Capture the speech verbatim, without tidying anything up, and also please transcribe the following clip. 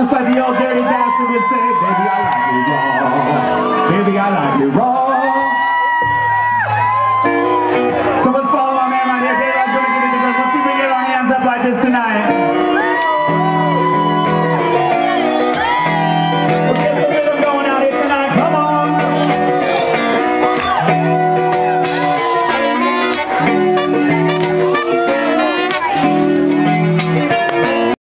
It's like the old dirty bastard would say, baby, I like you raw. Baby, I like you raw.